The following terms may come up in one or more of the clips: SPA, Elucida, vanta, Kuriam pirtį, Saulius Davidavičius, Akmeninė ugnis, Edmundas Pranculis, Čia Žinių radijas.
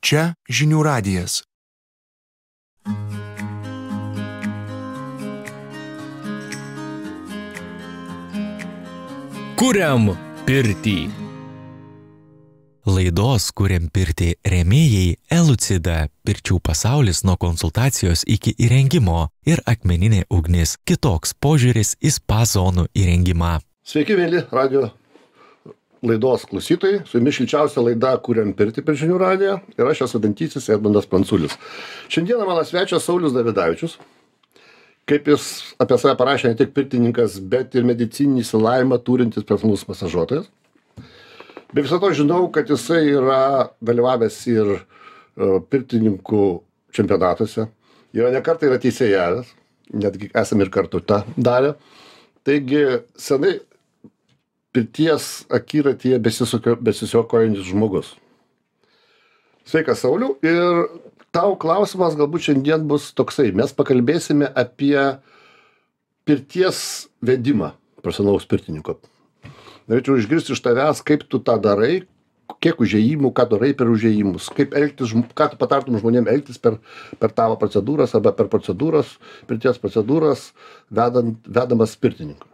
Čia Žinių radijas. Kuriam pirtį. Laidos Kuriam pirtį rėmėjai Elucida, pirčių pasaulis nuo konsultacijos iki įrengimo, ir Akmeninė ugnis, kitoks požiūris į spa zonų įrengimą. Sveiki, vėli radio laidos klausytojai, su jumis šilčiausia laida Kuriam pirtį per Žinių radiją ir aš esu dantysis Edmundas Pranculis. Šiandieną mano svečias Saulius Davidavičius. Kaip jis apie save parašė, ne tik pirtininkas, bet ir medicininį išsilavinimą turintis personalus masažuotojas. Be viso to žinau, kad jisai yra dalyvavęs ir pirtininkų čempionatuose. Yra nekartą yra teisėjavęs, netgi esame ir kartu tą darę. Taigi senai pirties akiratyje besisiokojantis žmogus. Sveikas, Sauliau, ir tau klausimas galbūt šiandien bus toksai. Mes pakalbėsime apie pirties vedimą profesionalaus pirtininko. Norėčiau išgirsti iš tavęs, kaip tu tą darai, kiek užėjimų, ką darai per užėjimus, kaip elgtis, ką tu patartum žmonėm elgtis per tavo procedūras arba per procedūras, pirties procedūras, vedamas pirtininku.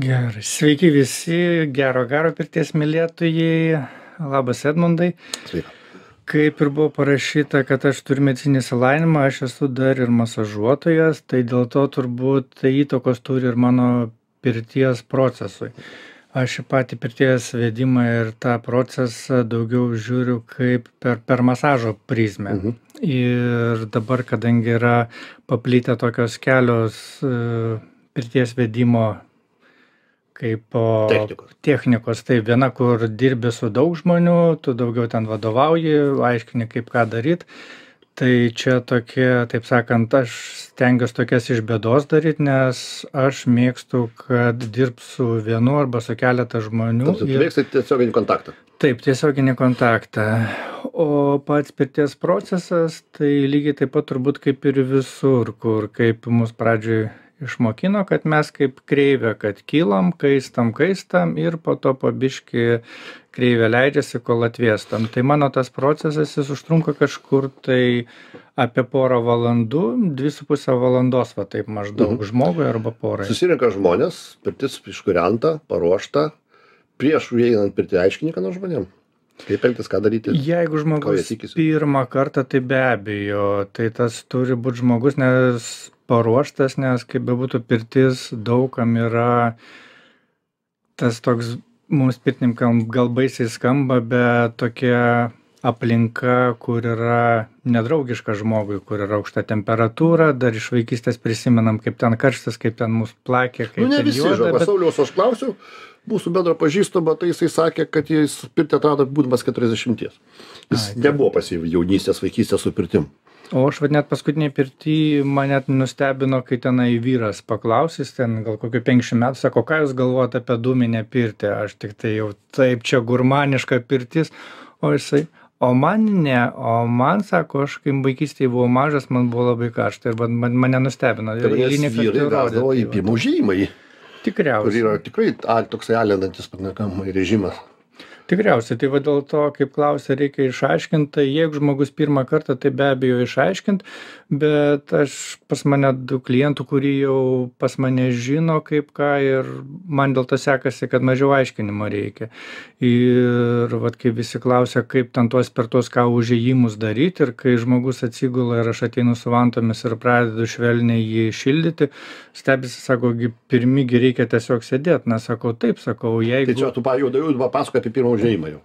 Gerai, sveiki visi, gero garo pirties mylėtojai, labas Edmundai. Sveika. Kaip ir buvo parašyta, kad aš turiu medicinį išsilavinimą, aš esu dar ir masažuotojas, tai dėl to turbūt tai įtakos turi ir mano pirties procesui. Aš į patį pirties vedimą ir tą procesą daugiau žiūriu kaip per masažo prizmę. Ir dabar, kadangi yra paplitę tokios kelios pirties vedimo kaip technikos. Tai viena, kur dirbi su daug žmonių, tu daugiau ten vadovauji, aiškini, kaip ką daryti. Tai čia tokie, taip sakant, aš stengiuosi tokias iš bėdos daryti, nes aš mėgstu, kad dirb su vienu arba su keletą žmonių. Taip, tu mėgsti tiesioginį kontaktą. Taip, tiesioginį kontaktą. O pats pirties procesas, tai lygiai taip pat turbūt kaip ir visur, kur kaip mus pradžioj išmokino, kad mes kaip kreivė, kad kylam, kaistam ir po to pabiški kreivė leidžiasi, kol atviestam. Tai mano tas procesas, jis užtrunka kažkur tai apie porą valandų, 2,5 valandos, va taip maždaug, žmogui arba porai. Susirinka žmonės, pirtis iškurianta, paruošta, prieš įeinant pirti aiškinį, ką nors žmonėm. Kaip elgtis, ką daryti? Jeigu žmogus pirmą kartą, tai be abejo, tai tas turi būti žmogus, nes paruoštas, nes kaip bebūtų pirtis, daugam yra tas toks, mums pirtininkam gal baisiai skamba, bet tokia aplinka, kur yra nedraugiška žmogui, kur yra aukšta temperatūra, dar iš vaikystės prisimenam, kaip ten karštas, kaip ten mūsų plakė, kaip ten visi juoda. Bet... Sauliaus aš klausiu, mūsų bendro pažįstama, tai jisai sakė, kad jis pirtį atrado būdamas 40. Jis nebuvo pasyvi jaunystės, vaikystės su pirtim. O aš net paskutinį pirtį mane nustebino, kai tenai vyras paklausys, ten gal kokio 50 metų, sako, ką jūs galvojate apie dūminę pirtį, aš tik tai jau taip, čia gurmaniška pirtis, o jisai, o man ne, o man, sako, aš kai vaikystėje buvau mažas, man buvo labai karšta ir mane nustebino. Tai manęs vyrai gaudavo į pirmų žymai, kur yra tikrai toksai alinantis pakankamai režimas. Tikriausiai, tai va dėl to, kaip klausia, reikia išaiškinti, tai jeigu žmogus pirmą kartą, tai be abejo išaiškinti, bet aš pas mane du klientų, kurie jau pas mane žino kaip ką ir man dėl to sekasi, kad mažiau aiškinimo reikia. Ir va, kai visi klausia, kaip ten tuos per tuos ką užėjimus daryti ir kai žmogus atsigula ir aš ateinu su vantomis ir pradedu švelniai jį šildyti, stebisi, sako, pirmigi reikia tiesiog sėdėti, nes sakau, taip, sakau, jeigu... Tai čia tu jau pasakoji apie pirmą užėjimą jau.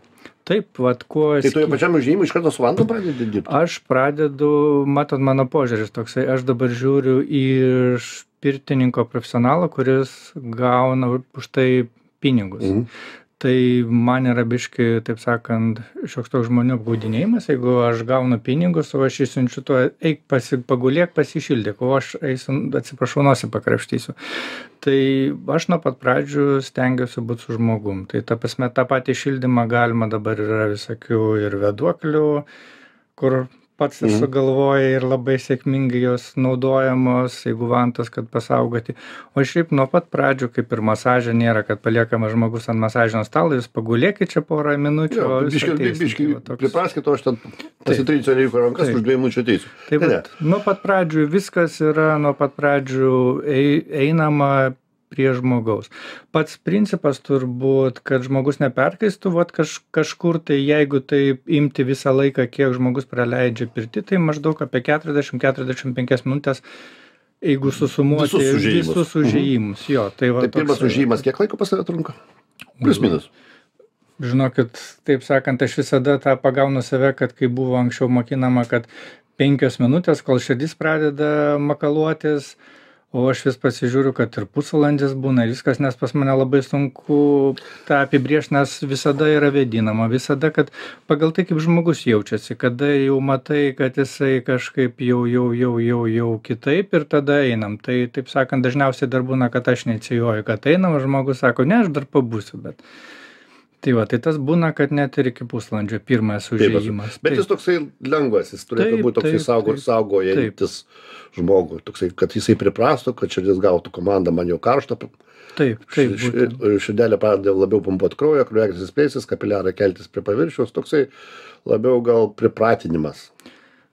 Taip, vat, kuo... Tai tu jau pačiam užėjimui iš karto su vandu pradedi dirbti? Aš pradedu, matot mano požiūris toksai, aš dabar žiūriu iš pirtininko profesionalą, kuris gauna už tai pinigus. Tai man yra biški, taip sakant, šioks toks žmonių apgaudinėjimas, jeigu aš gaunu pinigus, o aš įsiunčiu tuo, eik pagulėk, pasišildyk, o aš eisiu, atsiprašau, nosį pakrapštysiu. Tai aš nuo pat pradžių stengiuosi būti su žmogum. Tai ta prasme, tą patį šildymą galima dabar yra visokių ir veduoklių, kur pats sugalvoja ir labai sėkmingai jos naudojamos, jeigu vantas, kad pasaugoti. O šiaip nuo pat pradžių, kaip ir masažė, nėra, kad paliekama žmogus ant masažinio stalo, jūs pagulėkit čia porą minučių, o jūs ateisite. Biškai pripraskite, o aš ten pasitrinsiu neiko rankas, už 2 minučių ateisiu. Taip, nuo pat pradžių viskas yra, nuo pat pradžių einama prie žmogaus. Pats principas turbūt, kad žmogus neperkaistų, vat kažkur tai, jeigu tai imti visą laiką, kiek žmogus praleidžia pirtį, tai maždaug apie 40–45 minutės, jeigu susumuoti visus užėjimus. Jo, tai va, pirmas užėjimas kiek laiko pas tave trunka? Plius minus. Žinokit, taip sakant, aš visada tą pagaunu save, kad kai buvo anksčiau mokinama, kad 5 minutės, kol širdis pradeda makaluotis, o aš vis pasižiūriu, kad ir pusvalandis būna, ir viskas, nes pas mane labai sunku tą apibrėžti, nes visada yra vėdinama, visada, kad pagal tai, kaip žmogus jaučiasi, kada jau matai, kad jisai kažkaip jau kitaip ir tada einam. Tai, taip sakant, dažniausiai dar būna, kad aš neatsijoju, kad einam, žmogus sako, ne, aš dar pabūsiu, bet... Tai va, tai tas būna, kad net ir iki pusvalandžio pirmas užėjimas. Bet jis toksai lengvas, jis turėtų būti toksai saugojantis žmogų, toksai, kad jisai priprastų, kad širdis gautų komandą, man jau karštą. Taip, taip. Širdelė pradeda labiau pumpuoti kraują, kraujagyslės plėsis, kapiliarai keltis prie paviršiaus, toksai labiau gal pripratinimas.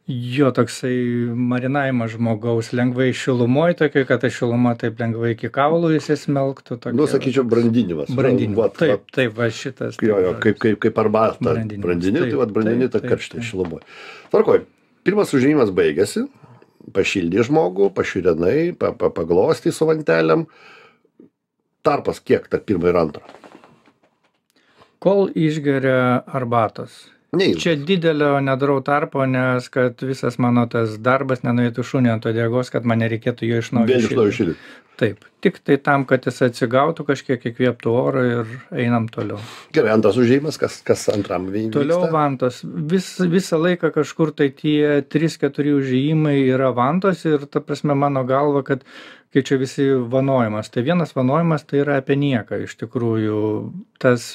Jo, toksai marinavimas žmogaus, lengvai šilumoj tokiai, kad ta šiluma taip lengvai iki kaulų jis įsmelktų. Nu, sakyčiau, brandinimas. Brandinimas, taip, va šitas. Jo, kaip arbatą brandinį, tai va brandinį tą karštą šilumoj. Tvarkoj, pirmas užėjimas baigėsi, pašildė žmogų, paširinai, paglostė su vanteliam. Tarpas kiek tarp pirmo ir antro? Kol išgeria arbatos. Čia didelio nedarau tarpo, nes kad visas mano tas darbas nenuėtų šunį ant uodegos, kad man nereikėtų jo iš naujo šildyti. Taip, tik tai tam, kad jis atsigautų kažkiek, įkvėptų oro ir einam toliau. Gerai, antras užėjimas, kas antram vyksta? Toliau vantos. Visą laiką kažkur tai tie 3–4 užėjimai yra vantos ir ta prasme mano galva, kad kai čia visi vanojimas. Tai vienas vanojimas tai yra apie nieką iš tikrųjų. Tas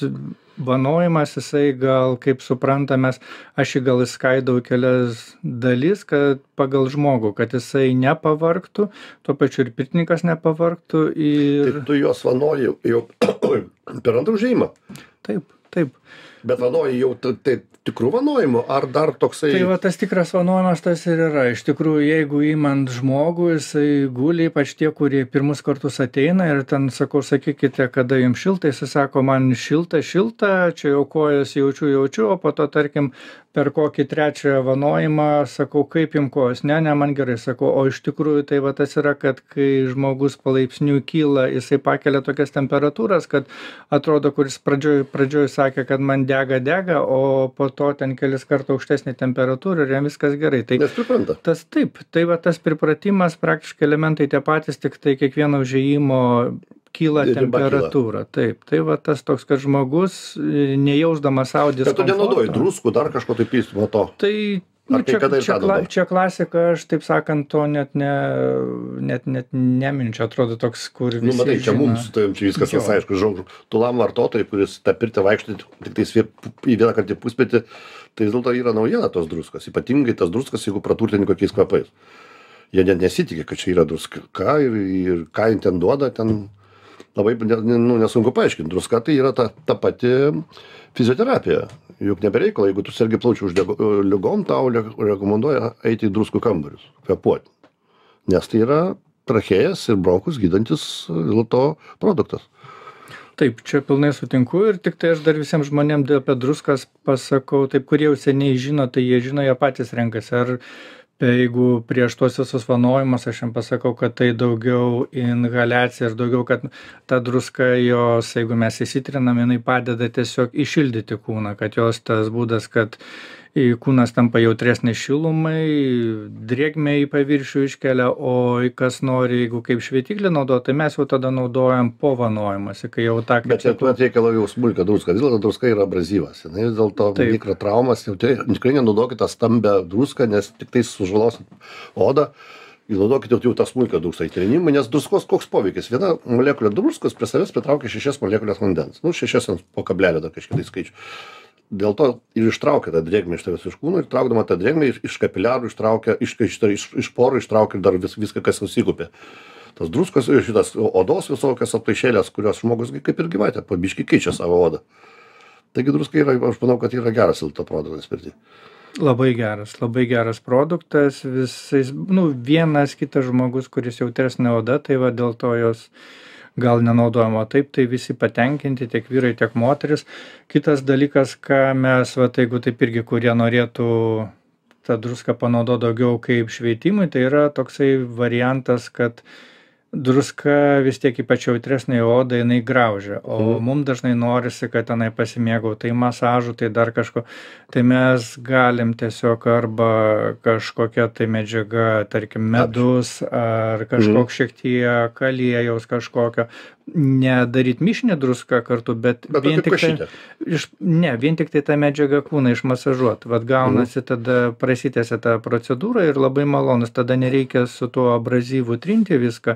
vanojimas, jisai gal, kaip suprantamės, aš jį gal įskaidau kelias dalis, kad pagal žmogų, kad jisai nepavarktų, tuo pačiu ir pirtininkas nepavarktų. Ir... Taip, tu juos vanoji jau per antrą užėjimą. Taip, taip. Bet vanoji jau taip tikrų vanojimų, ar dar toksai... Tai va, tas tikras vanojimas tas ir yra. Iš tikrųjų, jeigu įmant žmogų, jisai guli, ypač tie, kurie pirmus kartus ateina ir ten, sakau, sakykite, kada jums šilta, jis sako, man šilta, čia jau kojas jaučiu, o po to, tarkim, per kokį trečią vanojimą, sakau, kaip jums kojas, ne, man gerai, sakau, o iš tikrųjų, tai va, tas yra, kad kai žmogus palaipsniui kyla, jisai pakelia tokias temperatūras, kad atrodo, kuris pradžioj sakė, kad man dega, o po to ten kelis kartų aukštesnį temperatūrą ir jam viskas gerai. Tai tas taip, tai va tas pripratimas, praktiškai elementai tie patys, tik tai kiekvieno užėjimo kyla temperatūra. Taip, tai va tas toks, kad žmogus nejausdamas savo diskomforto. Kad tu nenaudoji druskų, dar kažko taip įstumą to. Tai... Čia klasika, aš taip sakant, to net neminčiu, atrodo toks, kur visi žino. Nu, matai, čia mums, tai viskas aišku, žodžiu, tulam vartotojai, kuris tą pirtį vaikštį, tik tai į vieną kartą pusmetį, tai vis dėlto yra naujiena tos druskos, ypatingai tas druskos, jeigu praturtini kokiais kvapais. Jie net nesitikė, kad čia yra druska ir ką jie ten duoda, ten labai nesunku paaiškinti. Druska tai yra ta pati fizioterapija. Juk nebereikala, jeigu tu sergi plaučių ligom, tau rekomenduoja eiti į druskų kambarius, kvepuoti. Nes tai yra trachėjas ir bronkus gydantis to produktas. Taip, čia pilnai sutinku ir tik tai aš dar visiems žmonėms apie druskas pasakau, taip, kurie jau seniai žino, tai jie žino, jie patys renkasi. Ar jeigu prieš tuos visus vanojimus aš jam pasakau, kad tai daugiau inhaliacija ir daugiau, kad ta druska jos, jeigu mes įsitrinam, jinai padeda tiesiog įšildyti kūną, kad jos tas būdas, kad kūnas tampa jautresnė šilumai, drėgmė į paviršių iškelia, o kas nori, jeigu kaip švietiklį naudoja, tai mes jau tada naudojam po vanojimasi, kai jau tą... Bet čia tuomet reikia labiau smulkę druską, vis dėlto druska yra abrazyvas, vis dėlto mikrotraumas, jau tikrai nenaudokite stambę druską, nes tik tai sužalosit odą, naudokite jau tą smulkę druską įtrinimą, nes druskos koks poveikis? Viena molekulė druskos prie savęs pritraukia 6 molekulės vandens, 6 po kablelio dar kažkitai skaičių. dėl to ir ištraukia tą drėgmę iš tavęs iš kūno ir traukdama tą drėgmę iš kapiliarų ištraukia, iš porų ištraukia dar viską, kas susikaupė. Tas druskos, šitas odos visokias atpaišėlės, kurios žmogus kaip ir gyvatė, po biškį keičia savo odą. Taigi druska yra, aš manau, kad yra geras Elito produktas pirtyje. Labai geras produktas, visais, vienas kitas žmogus, kuris jautresnė oda, tai va dėl to jos gal nenaudojama taip, tai visi patenkinti, tiek vyrai, tiek moteris. Kitas dalykas, ką mes, va, jeigu taip irgi, kurie norėtų tą druską panaudo daugiau kaip šveitimui, tai yra toksai variantas, kad druska vis tiek ypač jautresnė oda, jinai graužia, o mums dažnai norisi, kad tenai pasimėgau, tai masažu, tai dar kažko, tai mes galim tiesiog arba kažkokia tai medžiaga, tarkim medus ar kažkoks šiek tiek kaliejaus kažkokio, nedaryti mišinę druską kartu, bet vien tik tai, tą medžiagą kūną išmasažuot, vat gaunasi tada prasitęsia tą procedūrą ir labai malonus, tada nereikia su tuo abrazyvu trinti viską.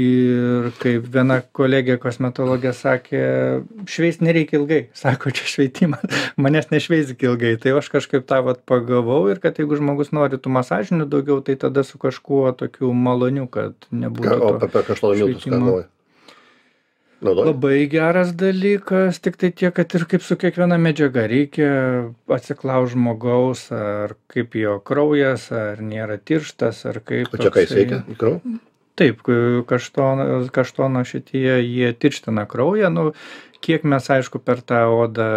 Ir kaip viena kolegė kosmetologė sakė, šveist nereikia ilgai, sako, čia šveitimas, manęs nešveis ilgai, tai aš kažkaip tą vat pagavau ir kad jeigu žmogus nori tų masažinių daugiau, tai tada su kažkuo tokiu maloniu, kad nebūtų to šveitimo. Labai geras dalykas, tik tai tiek, kad ir kaip su kiekviena medžiaga reikia atsiklaus žmogaus, ar kaip jo kraujas, ar nėra tirštas, ar kaip toksai. Čia kai sveikia kraujas? Taip, kaštono šitie, jie tirština kraują, kiek mes, aišku, per tą odą,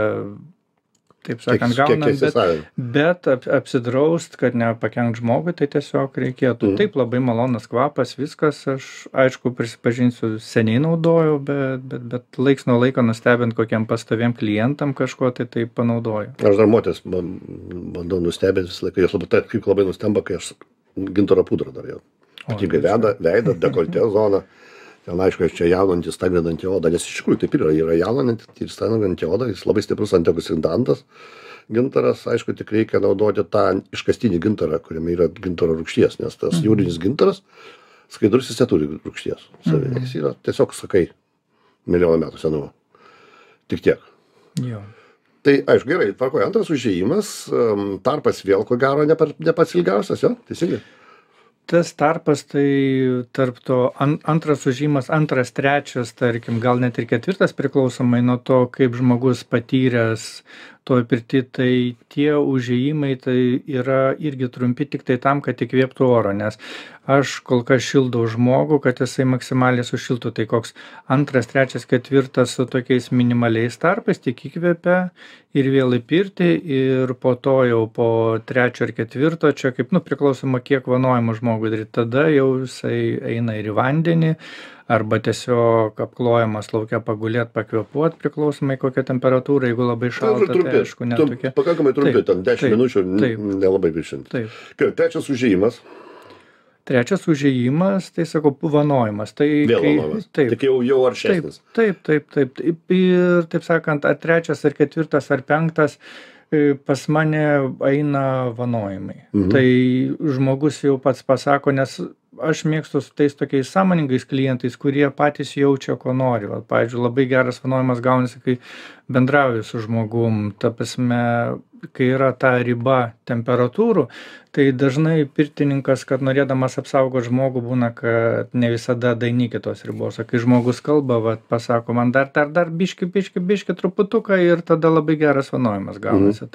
taip sakant, gaunam, bet apsidraust, kad nepakenkt žmogui, tai tiesiog reikėtų. Taip, labai malonas kvapas, viskas, aš, aišku, prisipažinsiu, seniai naudojau, bet laiks nuo laiko nustebint kokiam pastoviem klientam kažko, tai panaudoju. Aš dar moteris bandau nustebinti visą laiką, jos labai nustemba, kai aš gintaro pudrą dar jau. Ypatingai veidą, dekoltė zoną, ten aišku, čia jaunantį, stagrinantį odą, nes iš tikrųjų taip yra jaunantį ir stagrinantį odą, jis labai stiprus antioksidantas gintaras, aišku, tik reikia naudoti tą iškastinį gintarą, kuriame yra gintaro rūgšties, nes tas jūrinis gintaras, skaidrus, jis neturi rūgšties, jis yra tiesiog, sakai, milijonų metų senumo, tik tiek. Tai, aišku, gerai, tvarkoja, antras užėjimas, tarpas vėl, ko gero, ne pats ilgiausias, jo, teisingai. Tas tarpas, tai tarp to antras užėjimas, antras, trečias, tarkim, gal net ir ketvirtas priklausomai nuo to, kaip žmogus patyręs toj pirty, tai tie užėjimai tai yra irgi trumpi tik tai tam, kad įkvėptų oro, nes aš kol kas šildau žmogų, kad jisai maksimaliai sušiltų, tai koks antras, trečias, ketvirtas su tokiais minimaliais tarpais, tik įkvėpia ir vėl įpirti ir po to jau po trečio ir ketvirto, čia kaip, priklausoma, kiek vanojimo žmogui daryti, tada jau jisai eina ir į vandenį, arba tiesiog apklojamas laukia pagulėt, pakvėpuot, priklausomai kokią temperatūrą, jeigu labai šalta, tai aišku, netokia. Pakankamai trumpi, ten 10 minučių, nelabai viršinti. Trečias užėjimas. Trečias užėjimas, tai sakau, vanojimas. Vėl vanojimas, tik jau aršesnis. Taip. Ir, taip sakant, ar trečias, ar ketvirtas, ar penktas, pas mane eina vanojimai. Tai žmogus jau pats pasako, nes aš mėgstu su tais tokiais sąmoningais klientais, kurie patys jaučia, ko nori. Pavyzdžiui, labai geras vanojimas gaunasi, kai bendrauju su žmogum. Ta prasme, kai yra ta riba temperatūrų, tai dažnai pirtininkas, kad norėdamas apsaugoti žmogų, būna, kad ne visada dainiki tos ribos. Kai žmogus kalba, pasako, man dar biški truputuką ir tada labai geras vanojimas gaunasi.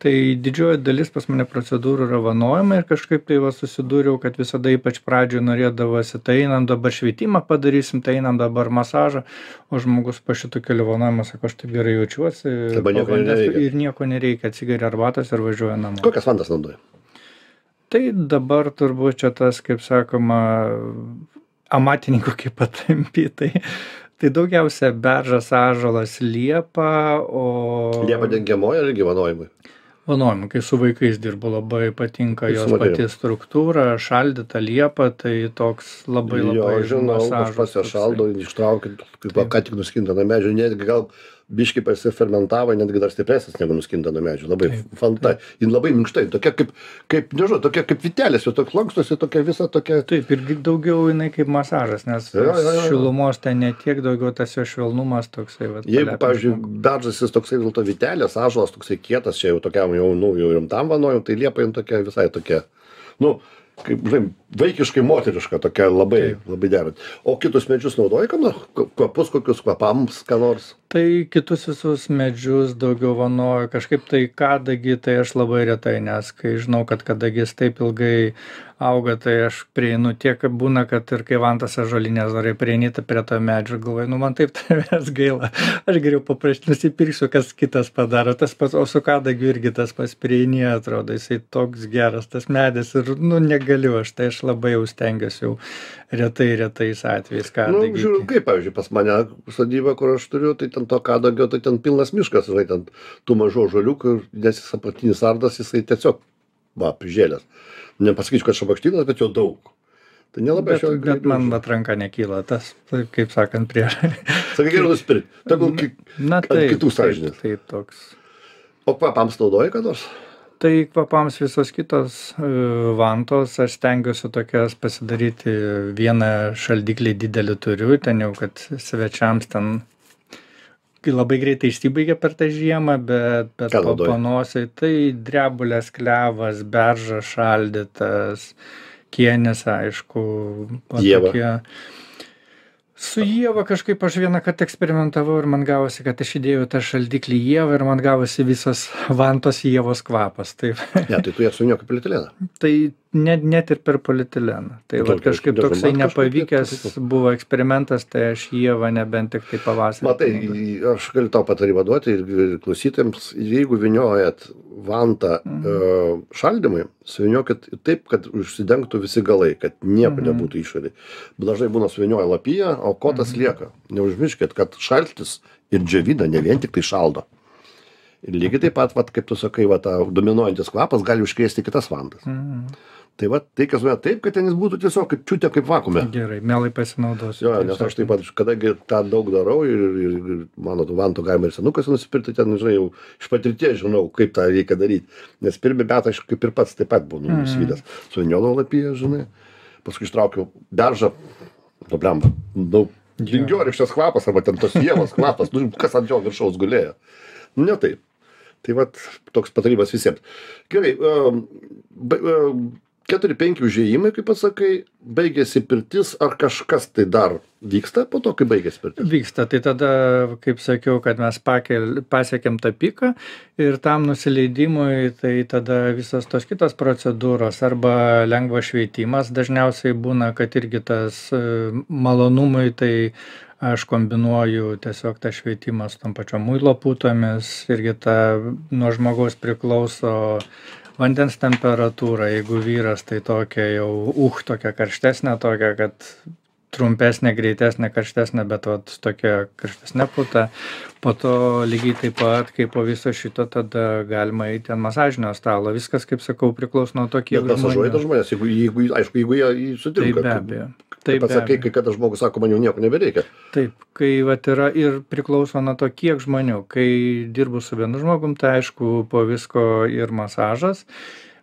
Tai didžioji dalis pas mane procedūrų yra vanojama ir kažkaip tai susidūriau, kad visada ypač pradžioje norėdavosi, tai einam dabar šveitimą padarysim, tai einam dabar masažą, o žmogus po šitų kelių vanojimą sako, aš taip gerai jaučiuosi ir nieko nereikia, atsigeria arbatos ir važiuoja namo. Kokias vantas naudoja? Tai dabar turbūt čia tas, kaip sakoma, amatininkų kaip patampi, tai daugiausia beržas, ąžuolas, liepa, o... Liepa dengiamoji ar gyvanojimai? Vanojimai, kai su vaikais dirbu, labai patinka jos pati struktūra, šaldyta liepa, tai toks labai masažas. Jo, žinau, aš pas ją šaldau, ištraukiu, ką tik nuskinta na medžių, netgi gal biški pasifermentavo, netgi dar stipresnis negu nuskinta nuo medžių. Labai fanta. Jis labai minkštai, tokia kaip nežinau, tokia kaip vitelės, jau toks lankstosi, tokia visa tokia. Taip, ir daugiau jinai kaip masažas, nes ja. Šilumos ten netiek, daugiau tas jo švelnumas toksai. Vat, jeigu, pavyzdžiui, beržasis toksai dėl to vitelės, ąžuolas toksai kietas, čia jau tokiam jau, nu, jau rimtam vanojim, tai liepa jam tokia visai tokia, nu, kaip, žinai, vaikiškai moteriška, tokia labai, labai derant. O kitus medžius naudoji, kvapus kokius, kvapams, ką nors? Tai kitus visus medžius daugiau vanoju, kažkaip tai kadagį, tai aš labai retai, nes kai žinau, kad kadagis taip ilgai auga, tai aš prieinu tiek, būna, kad ir kai vantas ąžuolinės norėjau prieinyti prie to medžio, galvoju, nu man taip tavęs gaila, aš geriau paprašyti, nusipirksiu, kas kitas padaro, tas pas, o su kadagiu irgi tas pas prieini, atrodo, jisai toks geras, tas medis, ir nu negaliu aš, tai aš labai jau stengiuosi jau retais atvejais kadagį. Nu, žiūrėjau, kaip, pavyzdžiui, pas mane sodybą, kur aš turiu, tai ten to kadagio, tai ten pilnas miškas, žinai, ten tų mažų ąžuoliukų, nes jis apatinis ardas, jisai tiesiog, va, prižėlės. Nepasakyčiau, kad šabakštynas, bet jo daug. Tai nelabai aš jau... Bet man atranka nekyla tas, kaip sakant, prieš. Sakai, geriau nusipirkti. Tegul kitų sąžinės. Taip, toks. O kvapams naudoji ką nors? Tai kvapams visos kitos vantos, aš stengiuosi tokias pasidaryti, vieną šaldiklį didelį turiu, ten jau, kad svečiams ten... Labai greitai išsibaigia per tą žiemą, bet papanosiai, tai drebulės, klevas, berža šaldytas, kienis, aišku, tokie. Su ieva kažkaip aš vieną kartą eksperimentavau ir man gavosi, kad aš įdėjau tą šaldiklį ievą ir man gavosi visas vantos ievos kvapas. Taip. Ne, tai tu ją suniokai polietileną. Tai net ir per polietileną. Tai va, kažkaip toksai nepavykęs buvo eksperimentas, tai aš ievą nebent tik tai pavasarį. Matai, aš galiu tau patarimą duoti ir klausytėms, jeigu vyniojat vantą šaldymui, suvyniokit taip, kad užsidengtų visi galai, kad nieko nebūtų išorėje. Dažnai būna suvynioja lapiją, o kotas lieka. Neužmirškit, kad šaltis ir džiavina ne vien tik tai šaldo. Ir lygiai taip pat, vat, kaip tu sakai, vat, dominuojantis kvapas gali užkrėsti kitas vantas. Tai va, tai kas mane taip, kad ten jis būtų tiesiog kaip čiūtė, kaip vakume. Gerai, mielai pasinaudosiu. Jo, nes aš taip pat, kadangi tą daug darau ir mano vantų galima ir senukas nusipirti, ten, žinai, jau iš patirties žinau, kaip tą reikia daryti. Nes pirmie metai aš kaip ir pats taip pat buvau nusivydęs. Suviniolau lapiją, žinai, paskui ištraukiau beržą, nu, blemba, daug dingiorykštės kvapas arba ten tos ievos kvapas, nu, kas ant jo viršaus gulėjo. Nu, ne taip. Tai va, toks patarimas visiems. Gerai, 4-5 užėjimai, kaip pasakai, baigėsi pirtis, ar kažkas tai dar vyksta po to, kai baigėsi pirtis? Vyksta, tai tada, kaip sakiau, kad mes pasiekėm tą piką ir tam nusileidimui, tai tada visos tos kitos procedūros arba lengvas šveitimas, dažniausiai būna, kad irgi tas malonumui, tai aš kombinuoju tiesiog tą šveitimą su tom pačiom muilo putomis, irgi ta nuo žmogaus priklauso vandens temperatūra, jeigu vyras, tai tokia jau, tokia karštesnė, tokia, kad trumpesnė, greitesnė, karštesnė, bet vat, tokia karštesnė puta. Po to lygiai taip pat, kaip po viso šito, tada galima eiti ant masažinio stalo. Viskas, kaip sakau, priklauso nuo to, kiek masažuoja tas žmonės, jeigu, aišku, jeigu jie sutinka. Tai be abejo. Taip, pasakai, kai kada žmogus sako, man jau nieko nebereikia. Taip, kai vat, yra ir priklauso nuo to, kiek žmonių. Kai dirbu su vienu žmogum, tai aišku, po visko ir masažas.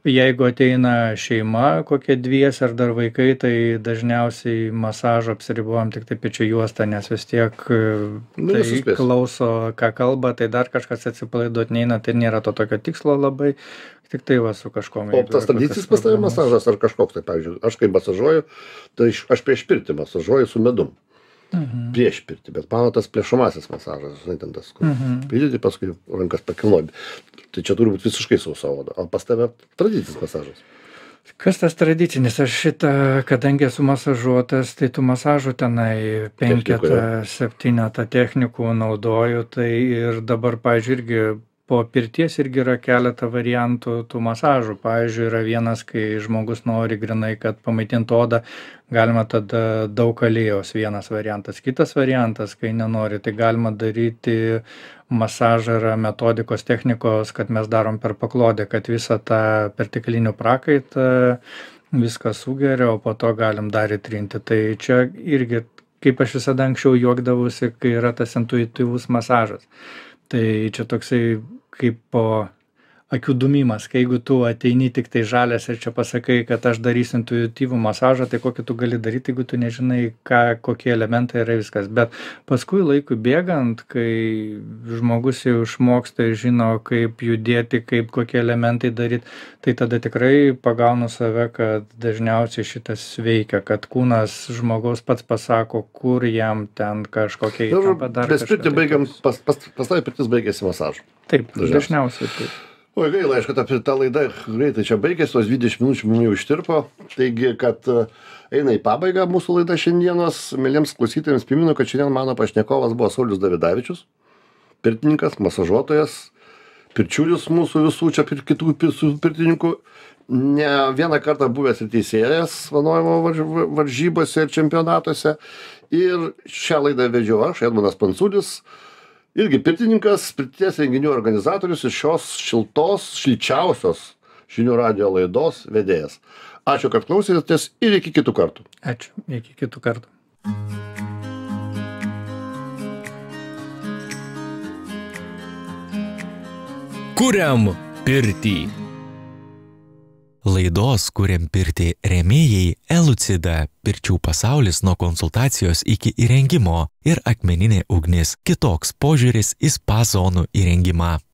Jeigu ateina šeima, kokie dviesi ar dar vaikai, tai dažniausiai masažo apsiribuojam tik taip pečių juostą, nes vis tiek tai klauso, ką kalba, tai dar kažkas atsipalaiduot neina, tai nėra to tokio tikslo labai. Tik tai va su kažkom. O tas tradicinis pas tave masažas ar kažkoks, tai pavyzdžiui, aš kai masažuoju, tai aš prieš pirtį masažuoju su medum. Prieš pirtį, bet mano tas plėšomasis masažas, žinai, ten tas, kur pridėti, paskui rankas pakilnoti. Tai čia turi būti visiškai sausa oda. O pas tave tradicinis masažas? Kas tas tradicinis? Aš šitą, kadangi esu masažuotas, tai tų masažų tenai 5-7 technikų naudoju, tai ir dabar, pavyzdžiui, irgi po pirties irgi yra keletą variantų tų masažų. Pavyzdžiui, yra vienas, kai žmogus nori grinai, kad pamaitintų odą, galima tada daug aliejaus, vienas variantas. Kitas variantas, kai nenori, tai galima daryti masažą, yra metodikos technikos, kad mes darom per paklodę, kad visą tą perteklinių prakaitą viską sugeria, o po to galim dar įtrinti. Tai čia irgi kaip aš visada anksčiau juokdavausi, kai yra tas intuityvus masažas. Tai čia toksai kaip akių dumimas, kai jeigu tu ateini tik tai žalias ir čia pasakai, kad aš darysiu intuityvų masažą, tai kokį tu gali daryti, jeigu tu nežinai, kokie elementai yra viskas. Bet paskui laikui bėgant, kai žmogus jau išmoksta ir žino, kaip judėti, kaip kokie elementai daryti, tai tada tikrai pagaunu save, kad dažniausiai šitas veikia, kad kūnas žmogaus pats pasako, kur jam ten kažkokia įtampa dar kažką. Pas pirtis baigėsi masažu. Taip, dažniausiai taip. Oi, gaila, aišku, ta laida greitai čia baigėsi, tos 20 minučių mums jau ištirpo. Taigi, kad eina į pabaigą mūsų laida šiandienos, mėlyms klausytojams priminu, kad šiandien mano pašnekovas buvo Saulius Davidavičius, pirtininkas, masažuotojas, pirčiulis mūsų visų čia kitų pirtininkų, ne vieną kartą buvęs ir teisėjas vanojimo varžybose ir čempionatuose. Ir šią laidą vedžiau aš, Edmundas Pranculis. Irgi pirtininkas, pirties renginių organizatorius ir šios šiltos, šilčiausios žinių radijo laidos vedėjas. Ačiū, kad klausėtės ir iki kitų kartų. Ačiū, iki kitų kartų. Kuriam pirtį. Laidos Kuriam pirtį rėmėjai Elucida, pirčių pasaulis nuo konsultacijos iki įrengimo, ir Akmeninė ugnis, kitoks požiūris į spa zonų įrengimą.